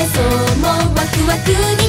夢想もワクワク。